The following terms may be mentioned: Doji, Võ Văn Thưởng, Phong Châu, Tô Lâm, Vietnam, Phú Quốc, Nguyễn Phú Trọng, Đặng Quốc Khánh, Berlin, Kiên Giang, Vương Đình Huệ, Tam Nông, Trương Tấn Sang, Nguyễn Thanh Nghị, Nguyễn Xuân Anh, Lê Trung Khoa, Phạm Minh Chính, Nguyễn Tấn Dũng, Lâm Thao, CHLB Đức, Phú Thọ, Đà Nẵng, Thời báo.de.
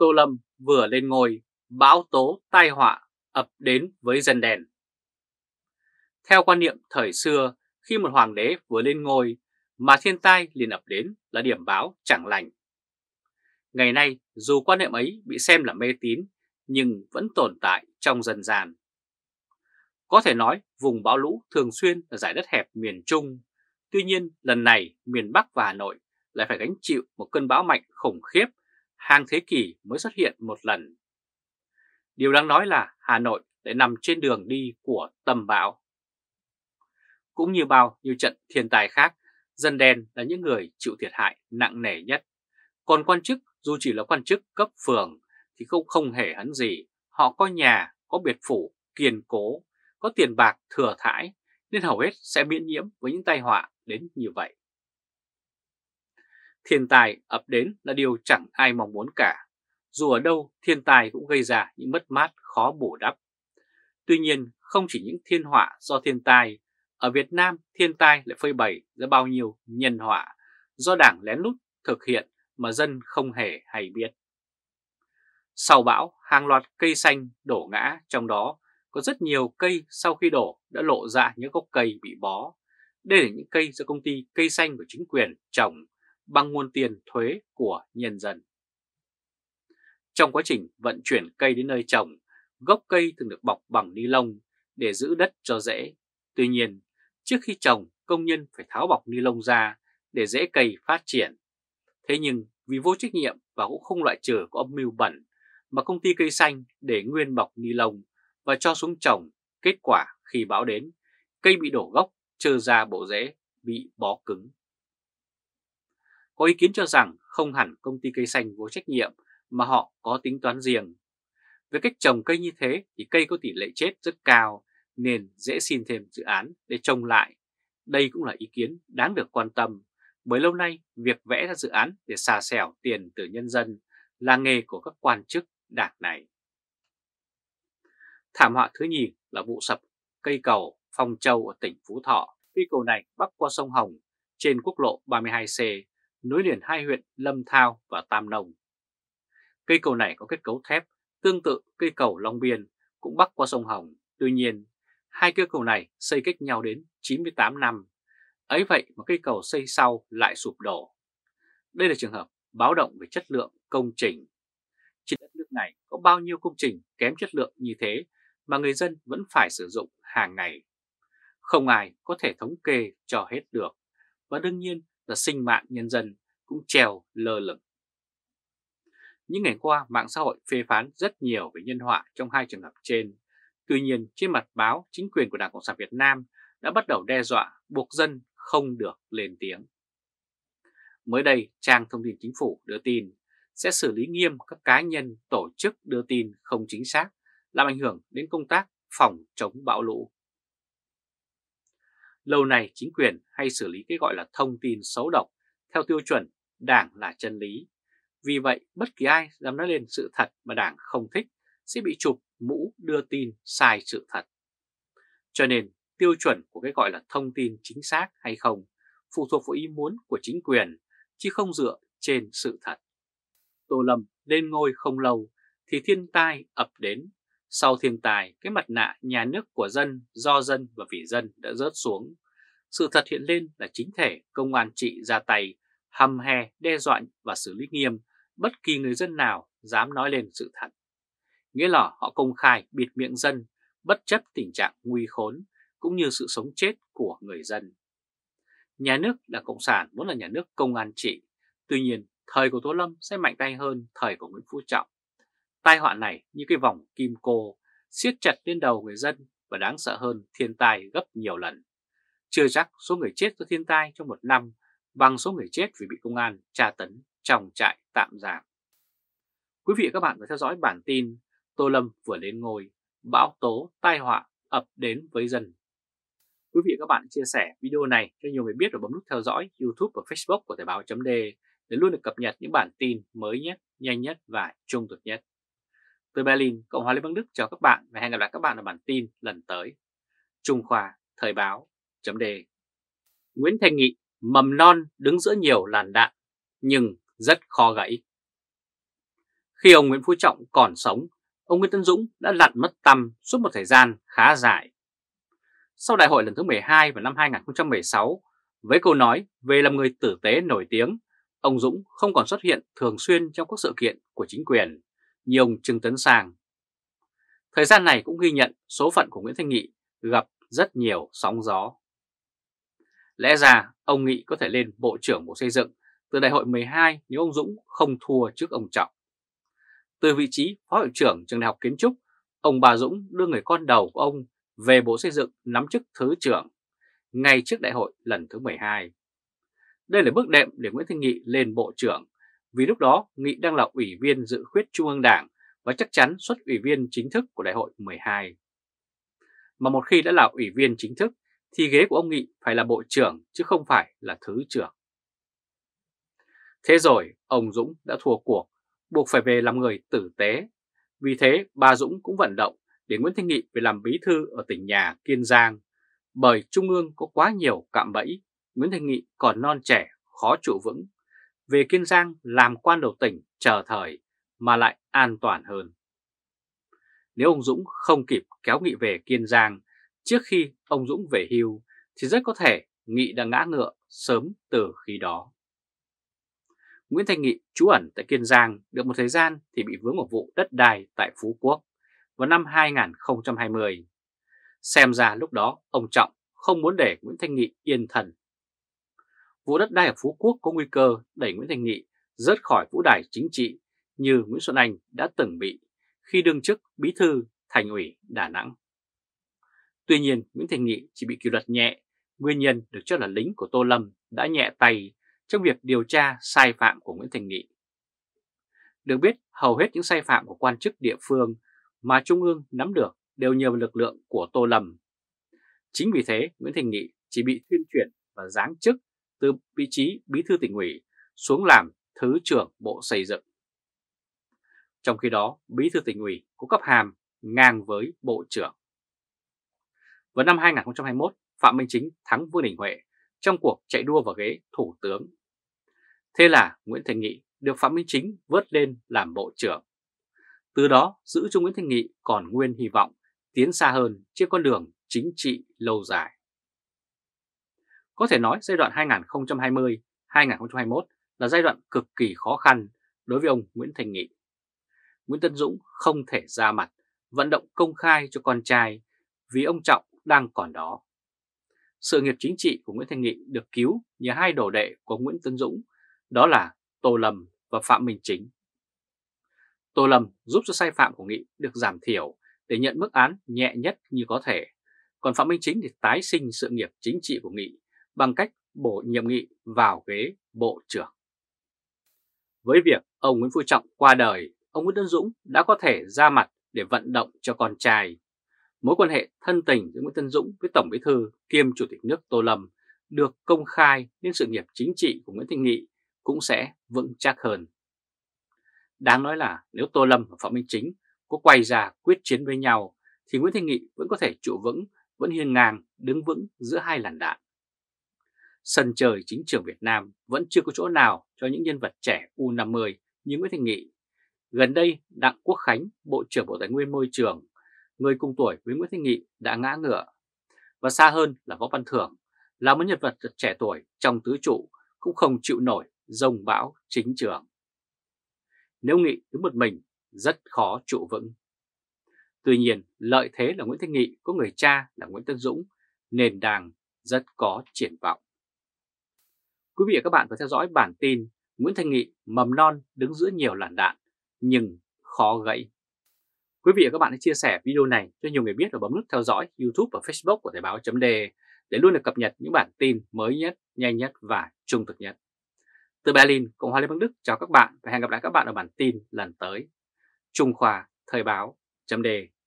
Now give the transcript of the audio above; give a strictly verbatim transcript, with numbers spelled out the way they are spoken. Tô Lâm vừa lên ngôi, bão tố tai họa ập đến với dân đen. Theo quan niệm thời xưa, khi một hoàng đế vừa lên ngôi mà thiên tai liền ập đến là điểm báo chẳng lành. Ngày nay, dù quan niệm ấy bị xem là mê tín, nhưng vẫn tồn tại trong dân gian. Có thể nói vùng bão lũ thường xuyên là dải đất hẹp miền Trung. Tuy nhiên, lần này miền Bắc và Hà Nội lại phải gánh chịu một cơn bão mạnh khủng khiếp, hàng thế kỷ mới xuất hiện một lần. Điều đáng nói là Hà Nội lại nằm trên đường đi của tâm bão. Cũng như bao nhiêu trận thiên tai khác, dân đen là những người chịu thiệt hại nặng nề nhất. Còn quan chức, dù chỉ là quan chức cấp phường, thì cũng không hề hấn gì. Họ có nhà, có biệt phủ kiên cố, có tiền bạc thừa thãi, nên hầu hết sẽ miễn nhiễm với những tai họa đến như vậy. Thiên tai ập đến là điều chẳng ai mong muốn cả. Dù ở đâu, thiên tai cũng gây ra những mất mát khó bù đắp. Tuy nhiên, không chỉ những thiên họa do thiên tai, ở Việt Nam thiên tai lại phơi bày ra bao nhiêu nhân họa do Đảng lén lút thực hiện mà dân không hề hay biết. Sau bão, hàng loạt cây xanh đổ ngã, trong đó có rất nhiều cây sau khi đổ đã lộ ra những gốc cây bị bó. Đây là những cây do công ty cây xanh của chính quyền trồng bằng nguồn tiền thuế của nhân dân. Trong quá trình vận chuyển cây đến nơi trồng, gốc cây thường được bọc bằng ni lông để giữ đất cho rễ. Tuy nhiên, trước khi trồng, công nhân phải tháo bọc ni lông ra để rễ cây phát triển. Thế nhưng vì vô trách nhiệm và cũng không loại trừ có âm mưu bẩn mà công ty cây xanh để nguyên bọc ni lông và cho xuống trồng, kết quả khi bão đến, cây bị đổ gốc, trơ ra bộ rễ, bị bó cứng. Có ý kiến cho rằng không hẳn công ty cây xanh vô trách nhiệm mà họ có tính toán riêng. Với cách trồng cây như thế thì cây có tỷ lệ chết rất cao nên dễ xin thêm dự án để trồng lại. Đây cũng là ý kiến đáng được quan tâm, bởi lâu nay việc vẽ ra dự án để xà xẻo tiền từ nhân dân là nghề của các quan chức Đảng này. Thảm họa thứ nhì là vụ sập cây cầu Phong Châu ở tỉnh Phú Thọ. Cây cầu này bắc qua sông Hồng trên quốc lộ ba mươi hai C, nối liền hai huyện Lâm Thao và Tam Nông. Cây cầu này có kết cấu thép tương tự cây cầu Long Biên cũng bắc qua sông Hồng. Tuy nhiên, hai cây cầu này xây cách nhau đến chín mươi tám năm. Ấy vậy mà cây cầu xây sau lại sụp đổ. Đây là trường hợp báo động về chất lượng công trình. Trên đất nước này có bao nhiêu công trình kém chất lượng như thế mà người dân vẫn phải sử dụng hàng ngày. Không ai có thể thống kê cho hết được, và đương nhiên là sinh mạng nhân dân cũng treo lơ lửng. Những ngày qua, mạng xã hội phê phán rất nhiều về nhân họa trong hai trường hợp trên. Tuy nhiên, trên mặt báo, chính quyền của Đảng Cộng sản Việt Nam đã bắt đầu đe dọa buộc dân không được lên tiếng. Mới đây, trang thông tin chính phủ đưa tin sẽ xử lý nghiêm các cá nhân, tổ chức đưa tin không chính xác, làm ảnh hưởng đến công tác phòng chống bão lũ. Lâu nay, chính quyền hay xử lý cái gọi là thông tin xấu độc theo tiêu chuẩn Đảng là chân lý. Vì vậy, bất kỳ ai dám nói lên sự thật mà Đảng không thích sẽ bị chụp mũ đưa tin sai sự thật. Cho nên, tiêu chuẩn của cái gọi là thông tin chính xác hay không phụ thuộc vào ý muốn của chính quyền, chứ không dựa trên sự thật. Tô Lâm lên ngôi không lâu thì thiên tai ập đến. Sau thiên tai, cái mặt nạ nhà nước của dân, do dân và vì dân đã rớt xuống. Sự thật hiện lên là chính thể công an trị ra tay, hầm hè, đe dọa và xử lý nghiêm bất kỳ người dân nào dám nói lên sự thật. Nghĩa là họ công khai bịt miệng dân, bất chấp tình trạng nguy khốn cũng như sự sống chết của người dân. Nhà nước Đảng Cộng sản vốn là nhà nước công an trị, tuy nhiên thời của Tô Lâm sẽ mạnh tay hơn thời của Nguyễn Phú Trọng. Tai họa này như cái vòng kim cô siết chặt lên đầu người dân và đáng sợ hơn thiên tai gấp nhiều lần. Chưa chắc số người chết do thiên tai trong một năm bằng số người chết vì bị công an tra tấn trong trại tạm giam. Quý vị và các bạn vừa theo dõi bản tin Tô Lâm vừa lên ngôi, bão tố tai họa ập đến với dân. Quý vị và các bạn chia sẻ video này cho nhiều người biết và bấm nút theo dõi YouTube và Facebook của Thời báo chấm de để luôn được cập nhật những bản tin mới nhất, nhanh nhất và trung thực nhất. Từ Berlin, Cộng hòa Liên bang Đức chào các bạn và hẹn gặp lại các bạn ở bản tin lần tới. Trung Khoa, Thời báo chấm de. Nguyễn Thanh Nghị mầm non đứng giữa nhiều làn đạn nhưng rất khó gãy. Khi ông Nguyễn Phú Trọng còn sống, ông Nguyễn Tấn Dũng đã lặn mất tăm suốt một thời gian khá dài. Sau đại hội lần thứ mười hai vào năm hai nghìn không trăm mười sáu, với câu nói về làm người tử tế nổi tiếng, ông Dũng không còn xuất hiện thường xuyên trong các sự kiện của chính quyền như ông Trương Tấn Sang. Thời gian này cũng ghi nhận số phận của Nguyễn Thanh Nghị gặp rất nhiều sóng gió. Lẽ ra ông Nghị có thể lên Bộ trưởng Bộ Xây dựng từ đại hội mười hai nếu ông Dũng không thua trước ông Trọng. Từ vị trí Phó Hiệu trưởng Trường Đại học Kiến trúc, ông bà Dũng đưa người con đầu của ông về Bộ Xây dựng nắm chức Thứ trưởng ngay trước đại hội lần thứ mười hai. Đây là bước đệm để Nguyễn Thanh Nghị lên Bộ trưởng, vì lúc đó Nghị đang là Ủy viên Dự khuyết Trung ương Đảng và chắc chắn xuất Ủy viên chính thức của đại hội mười hai. Mà một khi đã là Ủy viên chính thức thì ghế của ông Nghị phải là Bộ trưởng chứ không phải là Thứ trưởng. Thế rồi ông Dũng đã thua cuộc, buộc phải về làm người tử tế. Vì thế bà Dũng cũng vận động để Nguyễn Thanh Nghị về làm bí thư ở tỉnh nhà Kiên Giang, bởi Trung ương có quá nhiều cạm bẫy, Nguyễn Thanh Nghị còn non trẻ, khó trụ vững. Về Kiên Giang làm quan đầu tỉnh chờ thời mà lại an toàn hơn. Nếu ông Dũng không kịp kéo Nghị về Kiên Giang trước khi ông Dũng về hưu thì rất có thể Nghị đã ngã ngựa sớm từ khi đó. Nguyễn Thanh Nghị trú ẩn tại Kiên Giang được một thời gian thì bị vướng một vụ đất đai tại Phú Quốc vào năm hai nghìn không trăm hai mươi. Xem ra lúc đó ông Trọng không muốn để Nguyễn Thanh Nghị yên thần. Vụ đất đai ở Phú Quốc có nguy cơ đẩy Nguyễn Thanh Nghị rớt khỏi vũ đài chính trị như Nguyễn Xuân Anh đã từng bị khi đương chức bí thư Thành ủy Đà Nẵng. Tuy nhiên Nguyễn Thanh Nghị chỉ bị kỷ luật nhẹ, nguyên nhân được cho là lính của Tô Lâm đã nhẹ tay trong việc điều tra sai phạm của Nguyễn Thanh Nghị. Được biết, hầu hết những sai phạm của quan chức địa phương mà Trung ương nắm được đều nhờ lực lượng của Tô Lâm. Chính vì thế, Nguyễn Thanh Nghị chỉ bị thuyên chuyển và giáng chức từ vị trí bí thư tỉnh ủy xuống làm Thứ trưởng Bộ Xây dựng. Trong khi đó, bí thư tỉnh ủy có cấp hàm ngang với Bộ trưởng. Vào năm hai nghìn không trăm hai mươi mốt, Phạm Minh Chính thắng Vương Đình Huệ trong cuộc chạy đua vào ghế thủ tướng. Thế là Nguyễn Thanh Nghị được Phạm Minh Chính vớt lên làm Bộ trưởng. Từ đó giữ cho Nguyễn Thanh Nghị còn nguyên hy vọng tiến xa hơn trên con đường chính trị lâu dài. Có thể nói giai đoạn hai nghìn không trăm hai mươi đến hai nghìn không trăm hai mươi mốt là giai đoạn cực kỳ khó khăn đối với ông Nguyễn Thanh Nghị. Nguyễn Tấn Dũng không thể ra mặt vận động công khai cho con trai vì ông Trọng đang còn đó. Sự nghiệp chính trị của Nguyễn Thanh Nghị được cứu nhờ hai đồ đệ của Nguyễn Tấn Dũng, đó là Tô Lâm và Phạm Minh Chính. Tô Lâm giúp cho sai phạm của Nghị được giảm thiểu để nhận mức án nhẹ nhất như có thể, còn Phạm Minh Chính thì tái sinh sự nghiệp chính trị của Nghị bằng cách bổ nhiệm Nghị vào ghế Bộ trưởng. Với việc ông Nguyễn Phú Trọng qua đời, ông Nguyễn Tấn Dũng đã có thể ra mặt để vận động cho con trai. Mối quan hệ thân tình giữa Nguyễn Tấn Dũng với Tổng Bí thư kiêm Chủ tịch nước Tô Lâm được công khai nên sự nghiệp chính trị của Nguyễn Thanh Nghị cũng sẽ vững chắc hơn. Đáng nói là nếu Tô Lâm và Phạm Minh Chính có quay ra quyết chiến với nhau thì Nguyễn Thanh Nghị vẫn có thể trụ vững, vẫn hiên ngang đứng vững giữa hai làn đạn. Sân trời chính trường Việt Nam vẫn chưa có chỗ nào cho những nhân vật trẻ U năm mươi như Nguyễn Thanh Nghị. Gần đây Đặng Quốc Khánh, Bộ trưởng Bộ Tài nguyên Môi trường, người cùng tuổi với Nguyễn Thanh Nghị, đã ngã ngựa. Và xa hơn là Võ Văn Thưởng, là một nhân vật trẻ tuổi trong tứ trụ cũng không chịu nổi dông bão chính trường. Nếu Nghị đứng một mình, rất khó trụ vững. Tuy nhiên, lợi thế là Nguyễn Thanh Nghị có người cha là Nguyễn Tấn Dũng, nền đàng rất có triển vọng. Quý vị và các bạn vừa theo dõi bản tin Nguyễn Thanh Nghị mầm non đứng giữa nhiều làn đạn nhưng khó gãy. Quý vị và các bạn hãy chia sẻ video này cho nhiều người biết và bấm nút theo dõi YouTube và Facebook của Thời báo.de để luôn được cập nhật những bản tin mới nhất, nhanh nhất và trung thực nhất. Từ Berlin, Cộng hòa Liên bang Đức chào các bạn và hẹn gặp lại các bạn ở bản tin lần tới. Trung Khoa, Thời báo.de